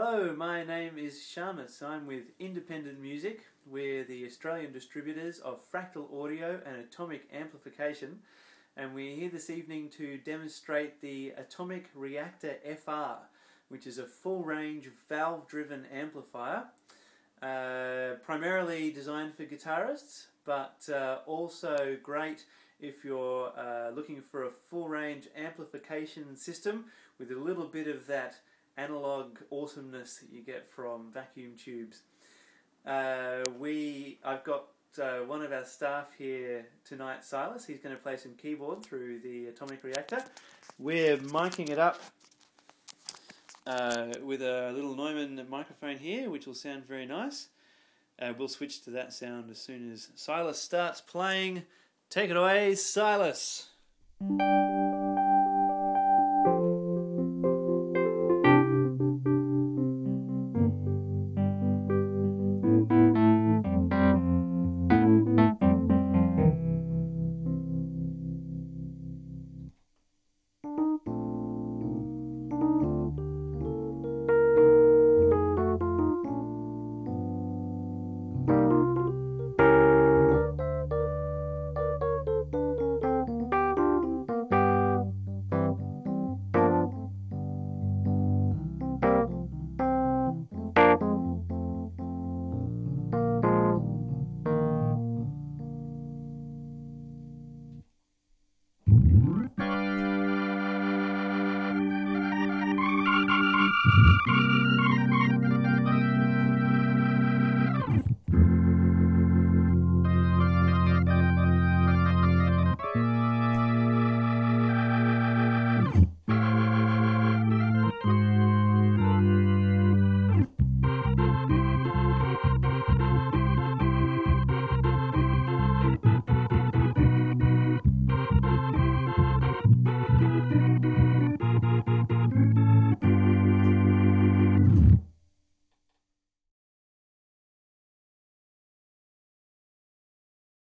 Hello, my name is Shamus. I'm with Independent Music. We're the Australian distributors of Fractal Audio and Atomic Amplification, and we're here this evening to demonstrate the Atomic Reactor FR, which is a full-range valve-driven amplifier, primarily designed for guitarists, but also great if you're looking for a full-range amplification system with a little bit of that analog awesomeness that you get from vacuum tubes. I've got one of our staff here tonight, Silas. He's going to play some keyboard through the Atomic Reactor. We're miking it up with a little Neumann microphone here, which will sound very nice. We'll switch to that sound as soon as Silas starts playing. Take it away, Silas!